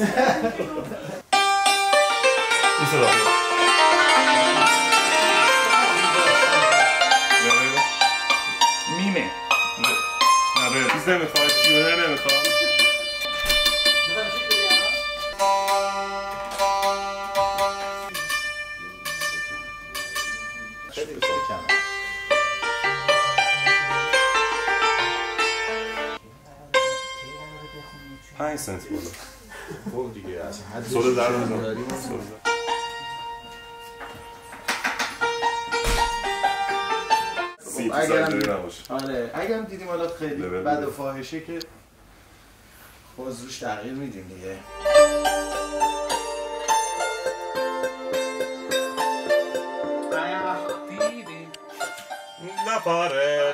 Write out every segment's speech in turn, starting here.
else. میمه نه به نمیخواد چیونه نمیخواد پنج سنت بوده خب دیگه سوله در بزن اگرم دیدیم حالا خیلی بد و فاحشه که باز روش تغییر میدیم دیگه نپاره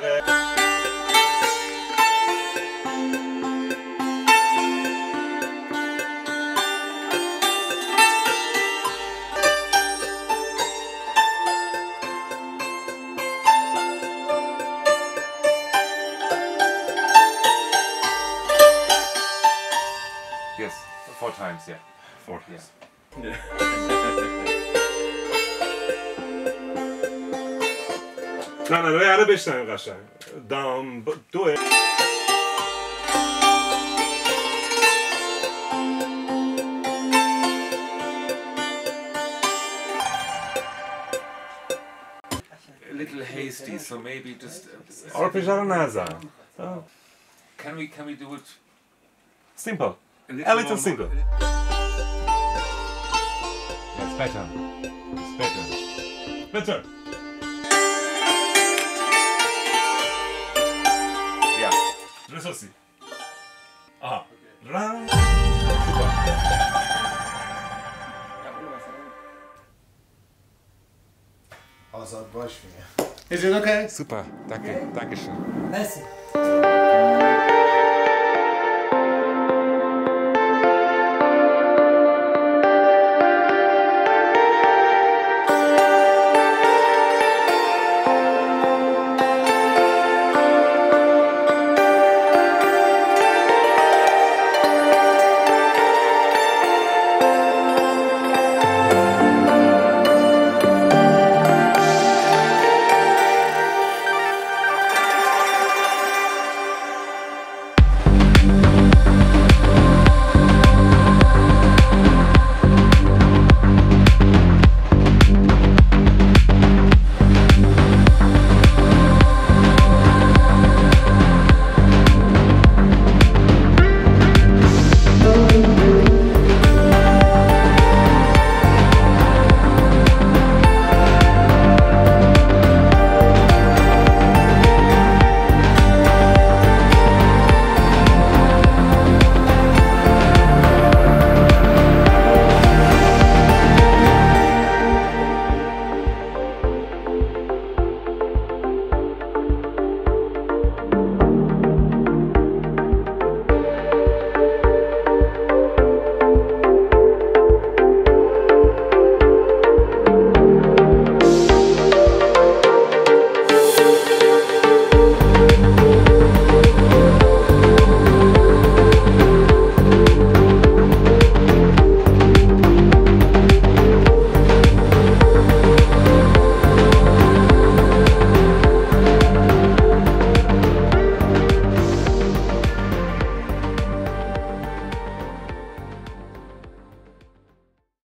Four times, yeah. Four times. Yeah. No, no, we had a bit of Russian. Down, but do it. A little hasty, so maybe just. Or pizaranaza. Can we do it simple? A little single. That's better. It's better. Better. Yeah. Let's see. Ah. Round. Super. Danke. Dankeschön. Merci.